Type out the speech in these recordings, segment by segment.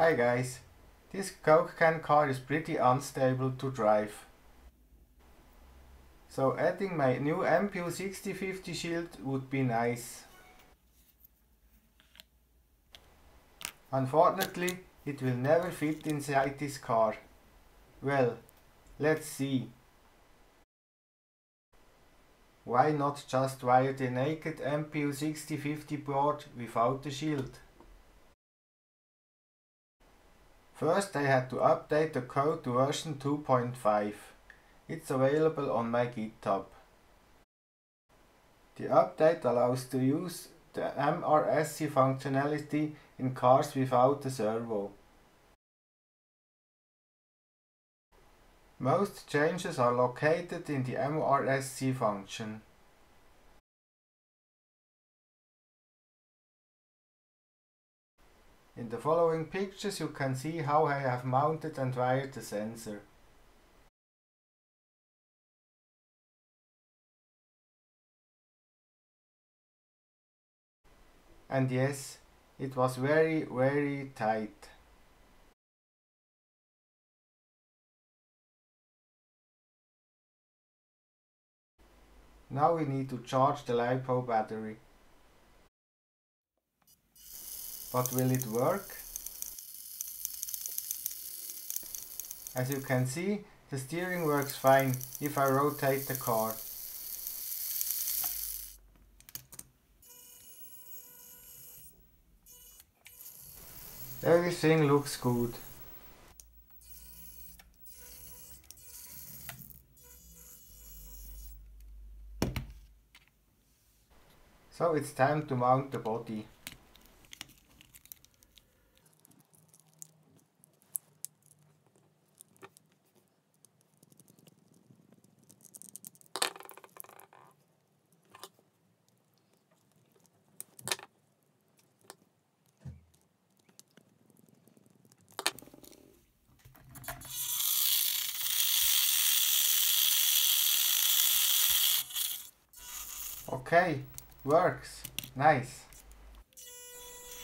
Hi guys, this Coke can car is pretty unstable to drive. So adding my new MPU6050 shield would be nice. Unfortunately, it will never fit inside this car. Well, let's see. Why not just wire the naked MPU6050 board without the shield? First I had to update the code to version 2.5. It's available on my GitHub. The update allows to use the MRSC functionality in cars without a servo. Most changes are located in the MRSC function. In the following pictures you can see how I have mounted and wired the sensor. And yes, it was very, very tight. Now we need to charge the LiPo battery. But will it work? As you can see, the steering works fine if I rotate the car. Everything looks good. So it's time to mount the body. Okay, works, nice.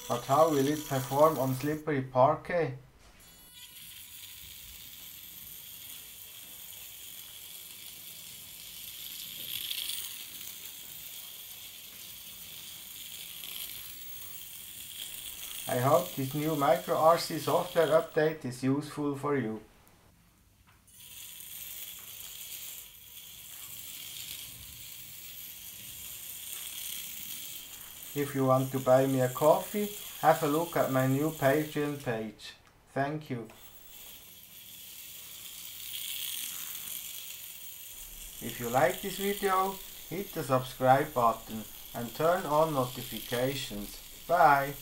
But how will it perform on slippery parquet? I hope this new Micro RC software update is useful for you. If you want to buy me a coffee, have a look at my new Patreon page. Thank you. If you like this video, hit the subscribe button and turn on notifications. Bye!